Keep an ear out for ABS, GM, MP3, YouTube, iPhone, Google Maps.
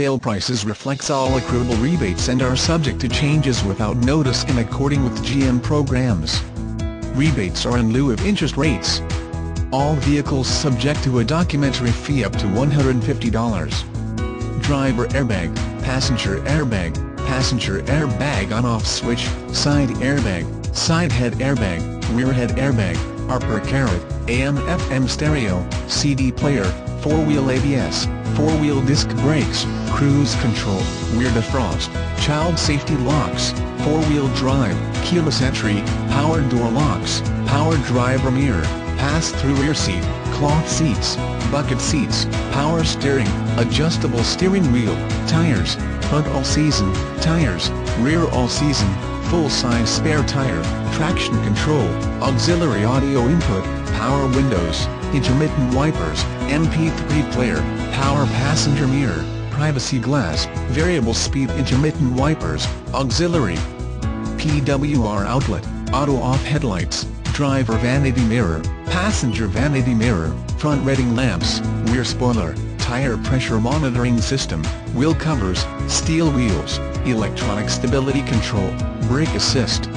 sale prices reflects all accruable rebates and are subject to changes without notice in accordance with GM programs. Rebates are in lieu of interest rates. All vehicles subject to a documentary fee up to $150. Driver airbag, passenger airbag, passenger airbag on-off switch, side airbag, side head airbag, rear head airbag, upper carrot, AM/FM stereo, CD player, four-wheel ABS, four-wheel disc brakes, cruise control, rear defrost, child safety locks, four-wheel drive, keyless entry, power door locks, power driver mirror, pass-through rear seat, cloth seats, bucket seats, power steering, adjustable steering wheel, tires, front all-season tires, rear all-season, full-size spare tire, traction control, auxiliary audio input, power windows, intermittent wipers, MP3 player, power passenger mirror, privacy glass, variable speed intermittent wipers, auxiliary PWR outlet, auto-off headlights, driver vanity mirror, passenger vanity mirror, front reading lamps, rear spoiler, tire pressure monitoring system, wheel covers, steel wheels, electronic stability control, brake assist.